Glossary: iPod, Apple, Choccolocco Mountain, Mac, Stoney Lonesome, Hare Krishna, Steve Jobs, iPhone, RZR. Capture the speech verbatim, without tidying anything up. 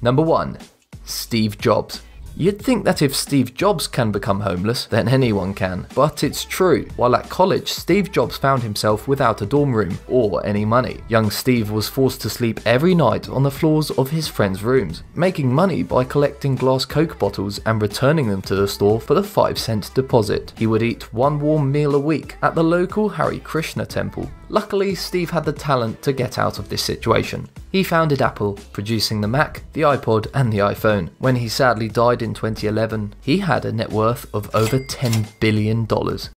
Number one, Steve Jobs. You'd think that if Steve Jobs can become homeless, then anyone can. But it's true. While at college, Steve Jobs found himself without a dorm room or any money. Young Steve was forced to sleep every night on the floors of his friends' rooms, making money by collecting glass Coke bottles and returning them to the store for the five cent deposit. He would eat one warm meal a week at the local Hare Krishna temple. Luckily, Steve had the talent to get out of this situation. He founded Apple, producing the Mac, the iPod, and the iPhone. When he sadly died in twenty eleven, he had a net worth of over ten billion dollars.